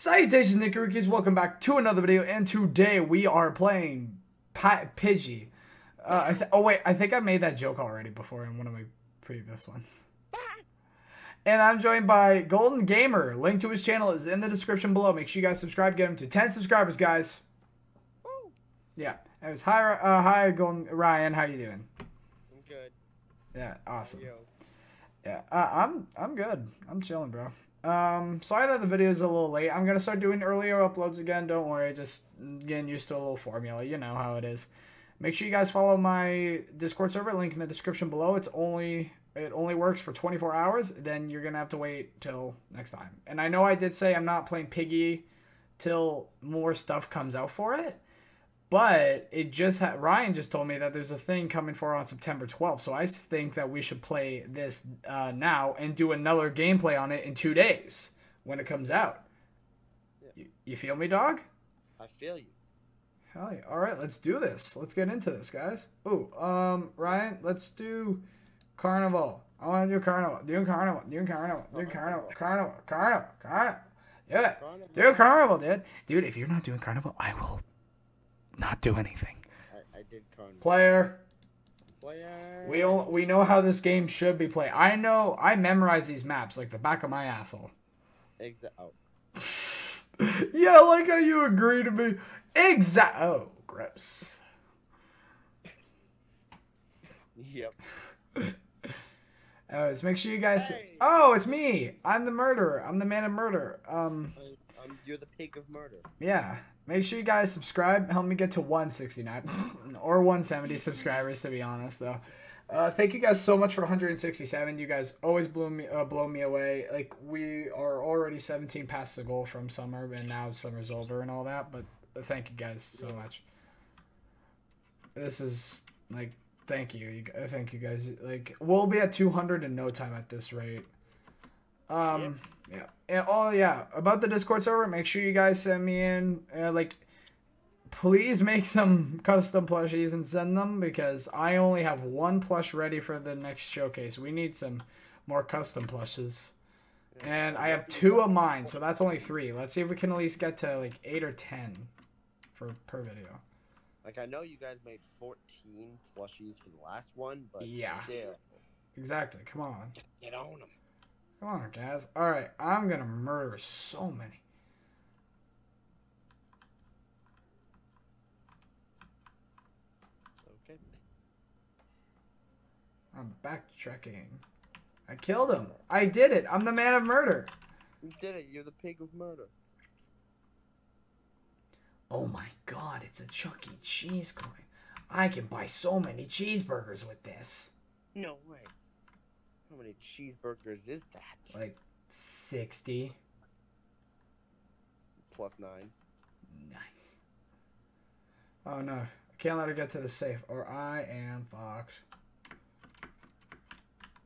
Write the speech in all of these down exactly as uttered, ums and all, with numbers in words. Salutations, NickRickies. Welcome back to another video, and today we are playing Pat Pidgey. Uh, I th oh wait, I think I made that joke already before in one of my previous ones. And I'm joined by Golden Gamer. Link to his channel is in the description below. Make sure you guys subscribe. Get him to ten subscribers, guys. Yeah. It was hi, uh, hi, Golden Ryan. How you doing? I'm good. Yeah. Awesome. Yo. Yeah. Uh, I'm I'm good. I'm chilling, bro. Um, sorry that the video is a little late. I'm gonna start doing earlier uploads again. Don't worry. Just getting used to a little formula. You know how it is. Make sure you guys follow my Discord server. Link in the description below. It's only. It only works for twenty-four hours, then you're going to have to wait till next time. And I know I did say I'm not playing Piggy till more stuff comes out for it, but it just ha Ryan just told me that there's a thing coming for on September twelfth, so I think that we should play this uh, now and do another gameplay on it in two days when it comes out. Yeah. You, you feel me, dog? I feel you. Hell yeah. All right, let's do this. Let's get into this, guys. Ooh, um, Ryan, let's do... Carnival. I want to do Carnival. Do Carnival. Do Carnival. Do Carnival. Carnival. Carnival. Carnival. Yeah. Do Carnival, dude. Dude, if you're not doing Carnival, I will not do anything. I, I did Carnival. Player. Player. We all, we know how this game should be played. I know. I memorize these maps like the back of my asshole. Exa- oh. Yeah, I like how you agree to me. Exa- Oh, gross. Yep. Oh, let's make sure you guys. Hey. Oh, it's me. I'm the murderer. I'm the man of murder. Um, um, you're the pig of murder. Yeah. Make sure you guys subscribe. Help me get to one sixty-nine or one seventy subscribers. To be honest, though, uh, thank you guys so much for one hundred sixty-seven. You guys always blow me, uh, blow me away. Like we are already seventeen past the goal from summer, and now summer's over and all that. But thank you guys so much. This is like. Thank you. Thank you guys. Like we'll be at two hundred in no time at this rate. Um, yeah. yeah. And, oh yeah. About the Discord server, make sure you guys send me in. Uh, like, please make some custom plushies and send them because I only have one plush ready for the next showcase. We need some more custom plushes, and I have two of mine, so that's only three. Let's see if we can at least get to like eight or ten for per video. Like, I know you guys made fourteen plushies for the last one, but yeah. Still. Exactly. Come on. Get on them. Come on, guys. All right. I'm going to murder so many. Okay. I'm backtracking. I killed him. I did it. I'm the man of murder. You did it. You're the pig of murder. Oh my god, it's a Chuck E. Cheese coin. I can buy so many cheeseburgers with this. No way. How many cheeseburgers is that? Like sixty. Plus nine. Nice. Oh no, I can't let her get to the safe or I am fucked.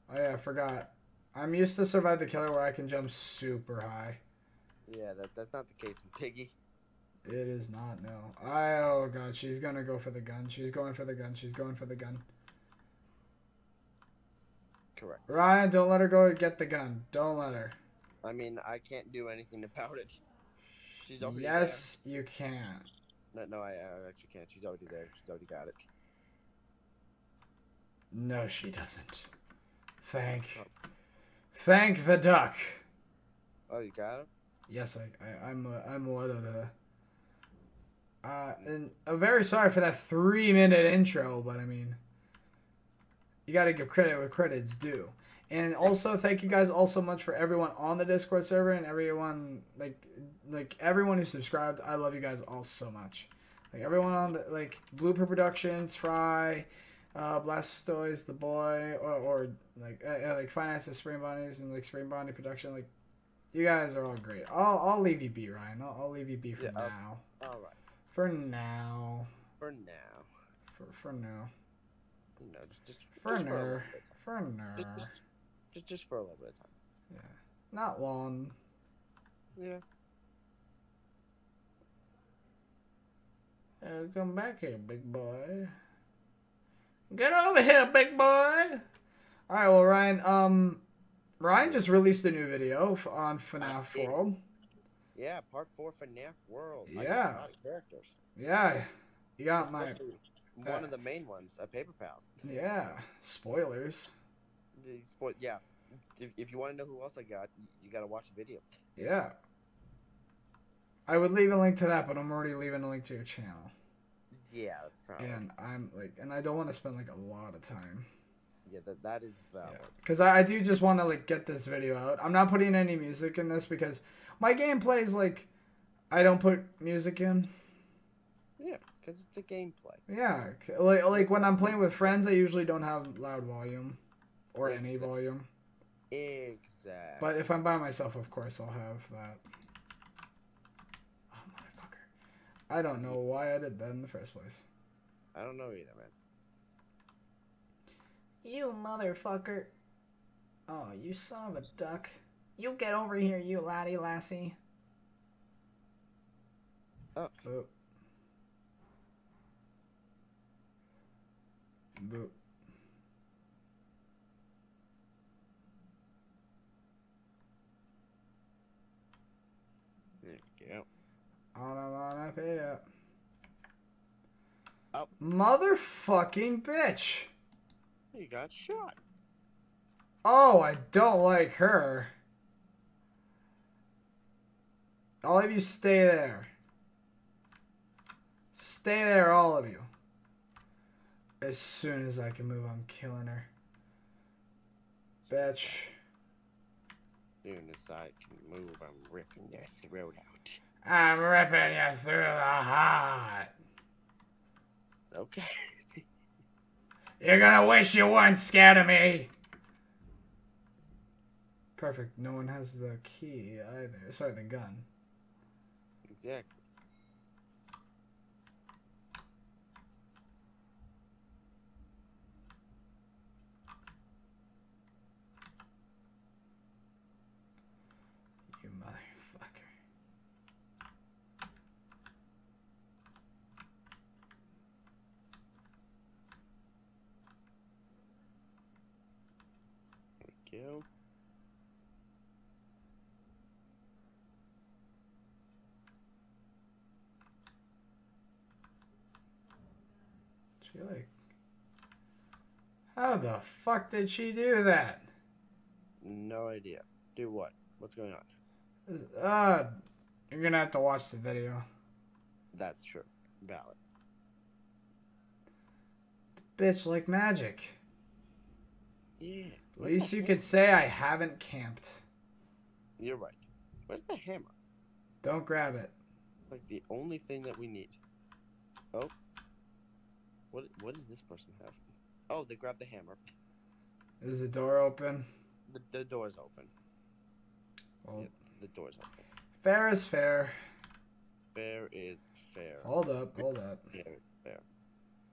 Oh yeah, I forgot. I'm used to Survive the Killer where I can jump super high. Yeah, that, that's not the case in Piggy. It is not, no. I, oh, God. She's going to go for the gun. She's going for the gun. She's going for the gun. Correct. Ryan, don't let her go and get the gun. Don't let her. I mean, I can't do anything about it. She's already there. Yes, you can. No, no, I, I actually can't. She's already there. She's already got it. No, she doesn't. Thank. Oh. Thank the duck. Oh, you got him? Yes, I, I, I'm, uh, I'm one of the... Uh, and I'm very sorry for that three-minute intro, but I mean, you gotta give credit where credit's due. And also, thank you guys all so much for everyone on the Discord server and everyone like like everyone who subscribed. I love you guys all so much. Like everyone on the like Blooper Productions, Fry, uh, Blastoise, the boy, or, or like uh, like Finances, Spring Bonnies, and like Spring Bonnie Production. Like you guys are all great. I'll I'll leave you be, Ryan. I'll, I'll leave you be for yeah, now. All right. For now. For now. For for now. No, just just for just now. For, for now. Just, just just for a little bit of time. Yeah. Not long. Yeah. Uh, come back here, big boy. Get over here, big boy. All right. Well, Ryan. Um, Ryan just released a new video on F NAF World. Yeah, part four F NAF World. Yeah. I got a lot of characters. Yeah. You got Especially my... One uh, of the main ones, a Paper Pals. Yeah. Spoilers. Yeah. If you want to know who else I got, you got to watch the video. Yeah. I would leave a link to that, but I'm already leaving a link to your channel. Yeah, that's probably. And I'm like, and I don't want to spend like a lot of time. Yeah, that that is valid. Because yeah. I, I do just want to like get this video out. I'm not putting any music in this because my gameplay is like, I don't put music in. Yeah, because it's a gameplay. Yeah, like like when I'm playing with friends, I usually don't have loud volume, or exactly. any volume. Exactly. But if I'm by myself, of course I'll have that. I don't know why I did that in the first place. I don't know either, man. You motherfucker. Oh, you son of a duck. You get over here, you laddie lassie. Oh. Boop. Boop. There you go. I don't wanna pay up. Oh. Motherfucking bitch! You got shot. Oh, I don't like her. All of you stay there. Stay there, all of you. As soon as I can move, I'm killing her. Bitch. As soon as I can move, I'm ripping their throat out. I'm ripping you through the heart. Okay. You're gonna wish you weren't scared of me. Perfect. No one has the key either. Sorry, the gun. Exactly. You. She like, how the fuck did she do that? No idea. Do what? What's going on? Uh, you're gonna have to watch the video. That's true. Valid. The bitch like magic. Yeah. At least you could say I haven't camped. You're right. Where's the hammer? Don't grab it. Like the only thing that we need. Oh. What what does this person have? Oh, they grabbed the hammer. Is the door open? The, the door's open. Well, yeah, the door's open. Fair is fair. Fair is fair. Hold up, hold up. Fair is fair. Fair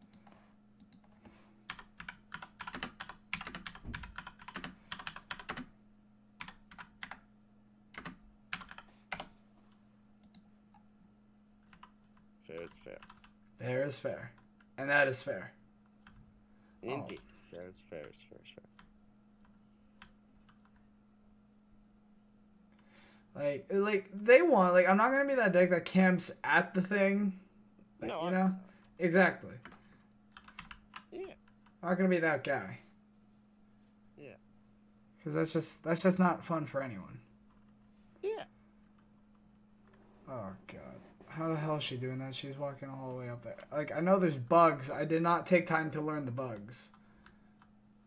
is fair. Fair is fair. And that is fair. Indeed. Oh. Fair is fair is fair is fair. Like, like they want, like, I'm not going to be that dick that camps at the thing. Like, no, you I'm, know? Exactly. Yeah. I'm not going to be that guy. Yeah. Because that's just, that's just not fun for anyone. Yeah. Oh, God. How the hell is she doing that? She's walking all the way up there. Like, I know there's bugs. I did not take time to learn the bugs.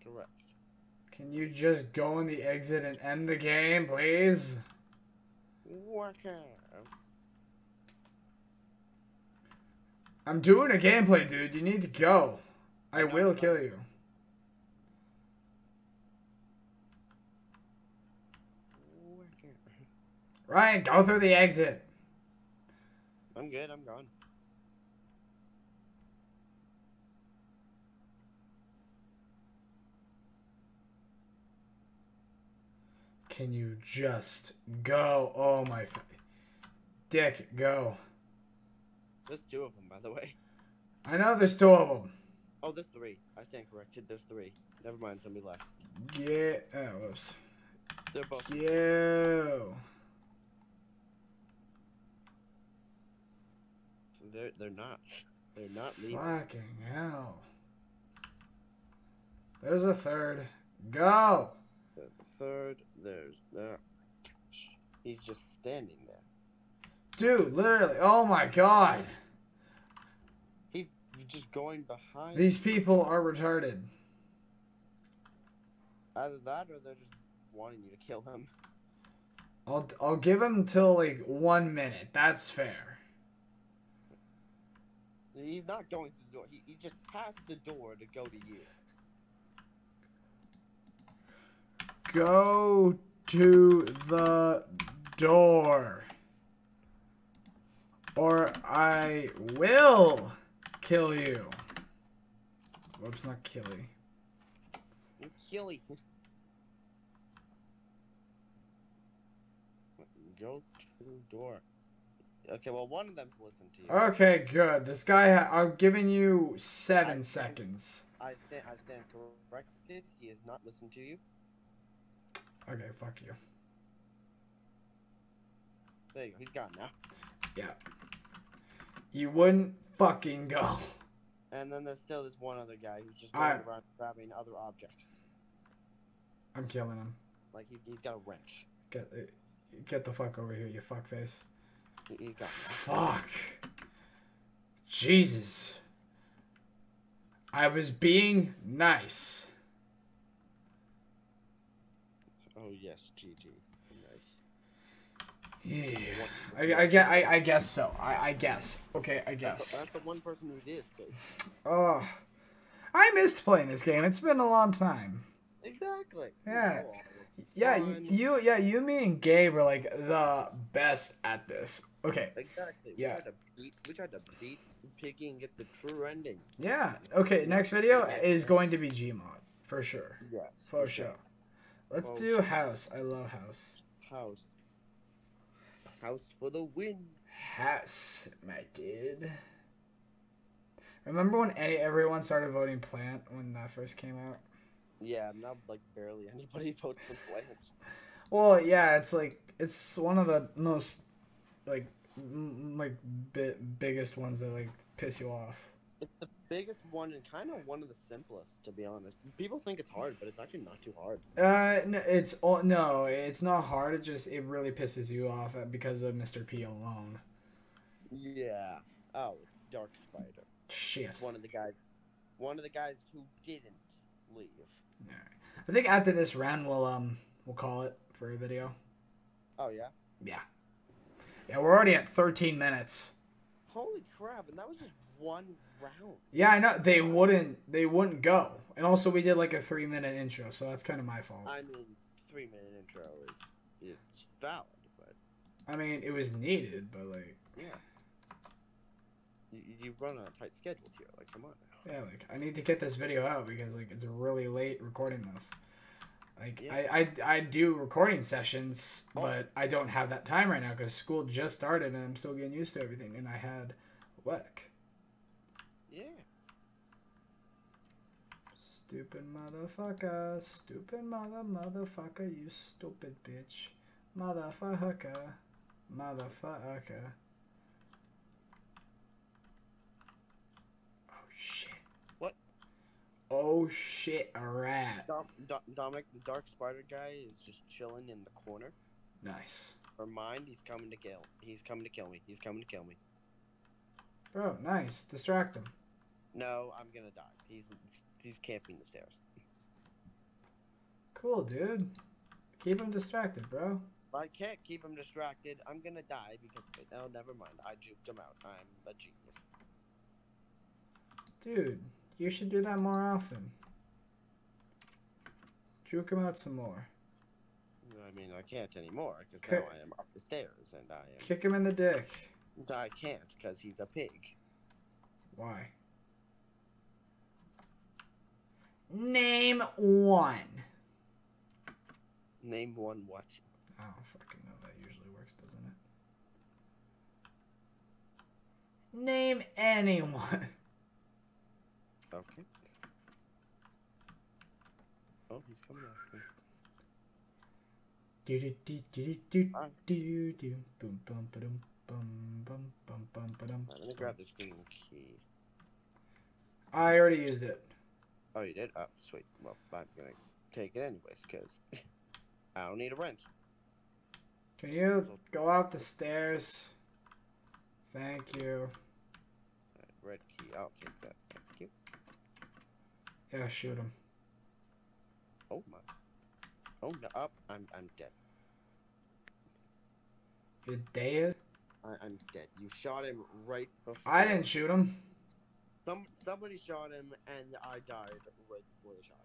Correct. Can you just go in the exit and end the game, please? Worker. I'm doing a gameplay, dude. You need to go. I no, will no. kill you. Worker. Ryan, go through the exit. I'm good, I'm gone. Can you just go? Oh my f dick, go. There's two of them, by the way. I know there's two of them. Oh, there's three. I stand corrected, there's three. Never mind, somebody left. Yeah, oh, whoops. They're both. Yo. They're they're not. They're not leaving. Fucking hell. There's a third. Go. The third. There's that. He's just standing there. Dude, literally. Oh my god. He's just going behind. These people are retarded. Either that, or they're just wanting you to kill him. I'll I'll give him till like one minute. That's fair. He's not going to the door. He he just passed the door to go to you. Go to the door, or I will kill you. Whoops, not killy. Killy. Go to the door. Okay, well, one of them's listening to you. Okay, good. This guy, ha I'm giving you seven I stand, seconds. I stand, I stand corrected. He has not listened to you. Okay, fuck you. There you go. He's gone now. Yeah. You wouldn't fucking go. And then there's still this one other guy who's just going around grabbing other objects. I'm killing him. Like, he's, he's got a wrench. Get it. Get the fuck over here, you fuckface. He's got fuck. Jesus. I was being nice. Oh yes, G G. Nice. Yeah. I, I, guess, I, I guess so. I, I guess. Okay, I guess. That's the, that's the one person who did escape. Oh. I missed playing this game. It's been a long time. Exactly. Yeah. Cool. Yeah, you, yeah, you, me, and Gabe were like the best at this. Okay. Exactly. We yeah. Tried to beat, we tried to beat Piggy and get the true ending. Yeah. Okay. Next video is going to be Gmod for sure. Yes. For sure. sure. Let's well, do house. I love house. House. House for the win. House, my dude. Remember when any everyone started voting plant when that first came out? Yeah, not like barely anybody votes for plants. Well, yeah, it's like it's one of the most like m like bi biggest ones that like piss you off. It's the biggest one and kind of one of the simplest, to be honest. People think it's hard, but it's actually not too hard. Uh, no, it's oh, no, it's not hard. It just it really pisses you off because of Mister P alone. Yeah. Oh, it's Dark Spider. Shit. One of the guys. One of the guys who didn't leave. All right. I think after this round, we'll um we'll call it for a video. Oh yeah. Yeah. Yeah, we're already at thirteen minutes. Holy crap! And that was just one round. Yeah, I know they wouldn't they wouldn't go, and also we did like a three minute intro, so that's kind of my fault. I mean, three minute intro is it's valid, but I mean it was needed, but like yeah. You, you run on a tight schedule here. Like, come on. Yeah, like, I need to get this video out because, like, it's really late recording this. Like, yeah. I, I, I do recording sessions, oh. but I don't have that time right now because school just started and I'm still getting used to everything, and I had work. Yeah. Stupid motherfucker, stupid mother motherfucker, you stupid bitch. Motherfucker, motherfucker. Oh shit, a rat. Dom, Dom, Dominic, the Dark Spider guy, is just chilling in the corner. Nice. Or mine, he's coming to kill. He's coming to kill me. He's coming to kill me. Bro, nice. Distract him. No, I'm gonna die. He's he's camping the stairs. Cool, dude. Keep him distracted, bro. I can't keep him distracted. I'm gonna die because oh, never mind. I juked him out. I'm a genius. Dude. You should do that more often. Juke him out some more. I mean, I can't anymore, because now I am up the stairs, and I am... Kick him in the dick. I can't, because he's a pig. Why? Name one. Name one what? I don't fucking know. That usually works, doesn't it? Name anyone. Okay. Oh, he's coming after me. Do do do do do do do boom boom boom boom boom boom boom But I'm right, let me grab this green key. I already used it. Oh, you did? Oh, sweet. Well, I'm gonna take it anyways, cause I don't need a wrench. Can you go out the stairs? Thank you. Right, red key. I'll take that. Thank you. Yeah, shoot him. Oh my. Oh no! Up. Oh, I'm I'm dead. You're dead? I, I'm dead. You shot him right before. I didn't shoot him. Some somebody shot him, and I died right before the shot.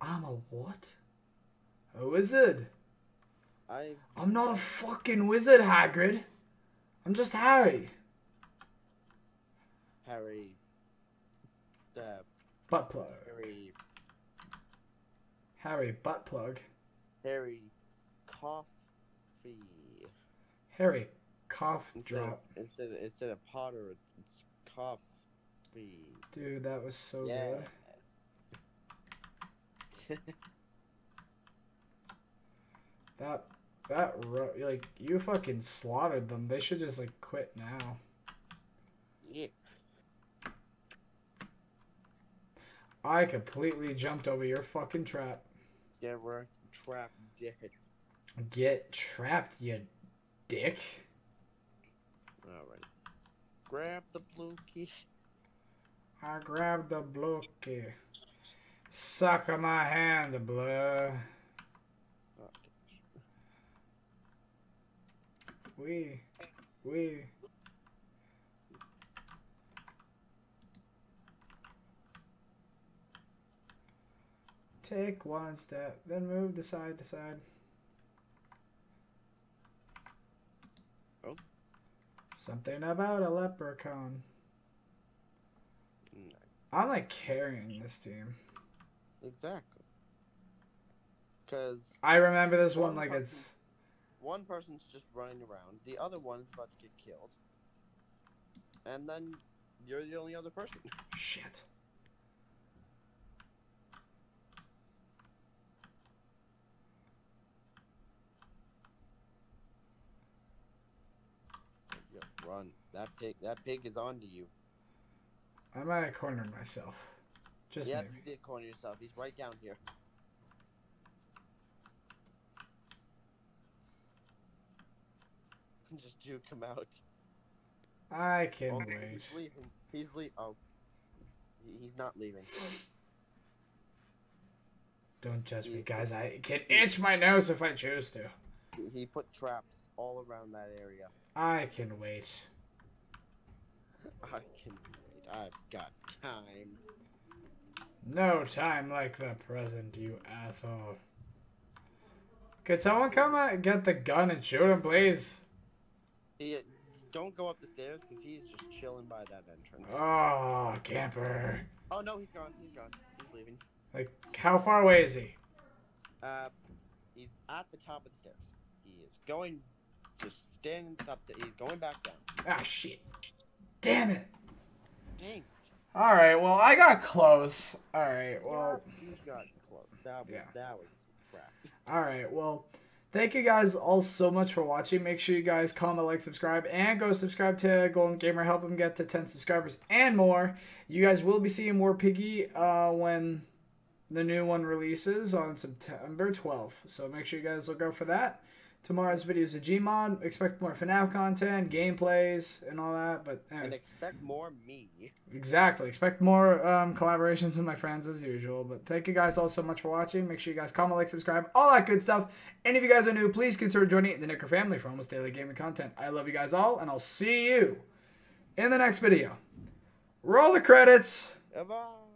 I'm a what? A wizard. I. I'm not a fucking wizard, Hagrid. I'm just Harry. Harry. The. Butt plug. Harry. Harry butt plug. Harry. Coffee. Harry. Cough instead drop. Of, instead, of, instead of Potter, it's coffee. Dude, that was so yeah. good. that, that, like, you fucking slaughtered them. They should just, like, quit now. Yeah. I completely jumped over your fucking trap. Yeah, we're trapped, dick. Get trapped, you dick. Alright. Grab the blue key. I grabbed the blue key. Suck on my hand, blue. Okay. We. We. Take one step, then move to side to side. Something about a leprechaun. Nice. I'm like carrying this team. Exactly. Because I remember this one, one like person, it's. One person's just running around. The other one's about to get killed. And then you're the only other person. Shit. Run. That pig that pig is on to you. I might have cornered myself. Just yeah, you did corner yourself. He's right down here. Just do come out. I can't oh, wait. He's leaving. He's leaving. Oh. He's not leaving. Don't judge he's me, guys. I can itch my nose if I choose to. He put traps all around that area. I can wait. I can wait. I've got time. No time like the present, you asshole. Could someone come out and get the gun and shoot him, please? He, don't go up the stairs, because he's just chilling by that entrance. Oh, camper. Oh, no, he's gone. He's gone. He's leaving. Like, how far away is he? Uh, he's at the top of the stairs. He is going... Just standing up there. He's going back down. Ah, shit. Damn it. Dang it. Alright, well, I got close. Alright, well. You got close. That was, yeah. that was crap. Alright, well, thank you guys all so much for watching. Make sure you guys comment, like, subscribe, and go subscribe to Golden Gamer. Help him get to ten subscribers and more. You guys will be seeing more Piggy uh, when the new one releases on September twelfth. So make sure you guys look out for that. Tomorrow's video is a Gmod. Expect more FNAF content, gameplays, and all that. But anyways. And expect more me. Exactly. Expect more um, collaborations with my friends as usual. But thank you guys all so much for watching. Make sure you guys comment, like, subscribe, all that good stuff. And if you guys are new, please consider joining the Nicker family for almost daily gaming content. I love you guys all, and I'll see you in the next video. Roll the credits. Bye-bye.